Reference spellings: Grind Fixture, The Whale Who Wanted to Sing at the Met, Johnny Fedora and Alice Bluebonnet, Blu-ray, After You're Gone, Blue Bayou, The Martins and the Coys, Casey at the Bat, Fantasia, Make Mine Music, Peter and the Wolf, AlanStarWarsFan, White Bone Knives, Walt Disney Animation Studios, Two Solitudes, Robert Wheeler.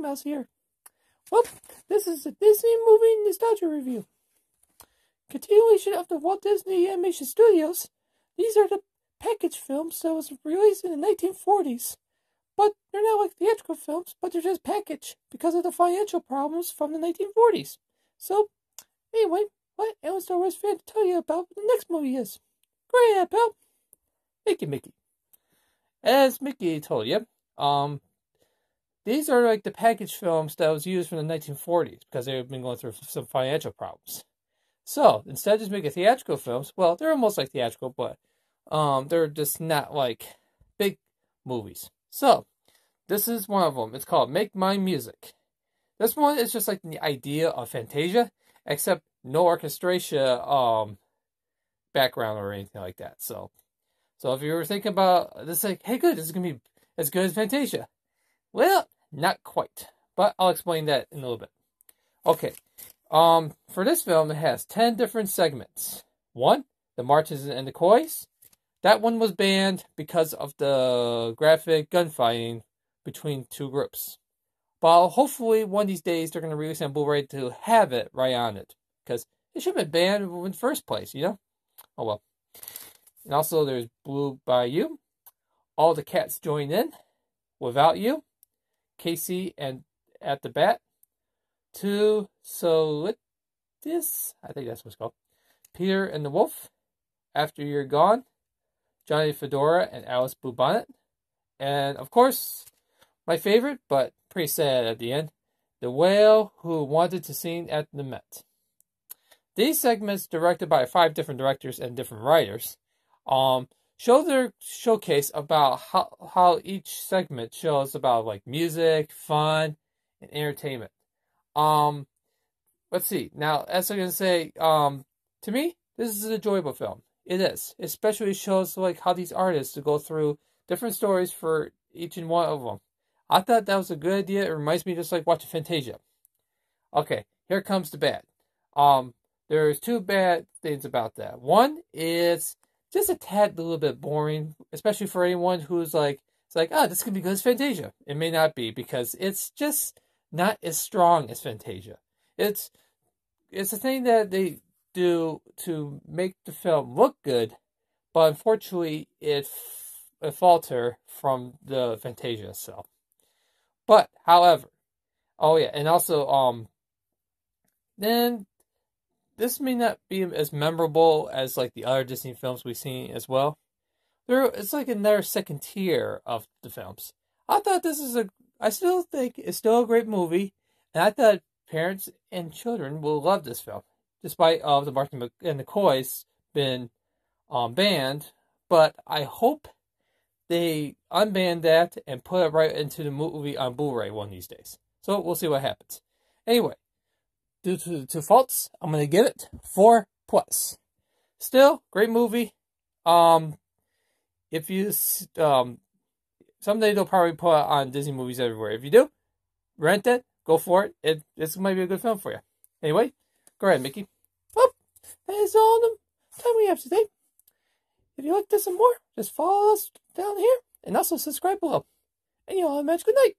Mickey Mouse here. Well, this is a Disney movie nostalgia review. Continuation of the Walt Disney Animation Studios. These are the package films that was released in the 1940s. But they're not like theatrical films, but they're just packaged because of the financial problems from the 1940s. So, anyway, what Alan Star Wars fan to tell you about what the next movie is. Great, pal. Mickey. As Mickey told you, these are like the package films that was used from the 1940s because they've been going through some financial problems. So, instead of just making theatrical films, well, they're almost like theatrical, but they're just not like big movies. So, this is one of them. It's called Make Mine Music. This one is just like the idea of Fantasia, except no orchestration background or anything like that. So if you were thinking about this, like, hey, good, this is gonna be as good as Fantasia. Well, not quite, but I'll explain that in a little bit. Okay, for this film, it has 10 different segments. One, The Martins and the Coys. That one was banned because of the graphic gunfighting between two groups. But hopefully, one of these days, they're gonna release on Blu-ray to have it right on it, because it should have been banned in the first place, you know. Oh well. And also there's Blue Bayou, All the Cats Join In, Without You, Casey and at the Bat, Two Solitudes, I think that's what's called, Peter and the Wolf, After You're Gone, Johnny Fedora and Alice Bluebonnet, and of course, my favorite, but pretty sad at the end, The Whale Who Wanted to Sing at the Met. These segments, directed by 5 different directors and different writers, show their showcase about how each segment shows about like music, fun, and entertainment. Let's see. Now, as I'm gonna say, to me, this is an enjoyable film. It is, especially shows like how these artists go through different stories for each and one of them. I thought that was a good idea. It reminds me just like watching Fantasia. Okay, here comes the bad. There's 2 bad things about that. One is just a tad a little bit boring, especially for anyone who's like, it's like, oh, this could be good as Fantasia. It may not be because it's just not as strong as Fantasia. It's a thing that they do to make the film look good, but unfortunately it falter from the Fantasia itself. But however, oh yeah, and also then. This may not be as memorable as like the other Disney films we've seen as well. It's like another second tier of the films. I still think it's still a great movie, and I thought parents and children will love this film, despite of The Martins and the Coys been banned. But I hope they unban that and put it right into the movie on Blu-ray one of these days. So we'll see what happens. Anyway. Due to two faults, I'm going to give it 4+. Still, great movie. If you someday they'll probably put it on Disney movies everywhere. If you do, rent it, go for it. This might be a good film for you. Anyway, go ahead, Mickey. Well, that is all the time we have today. If you like this and more, just follow us down here and also subscribe below. And you all have a magical night.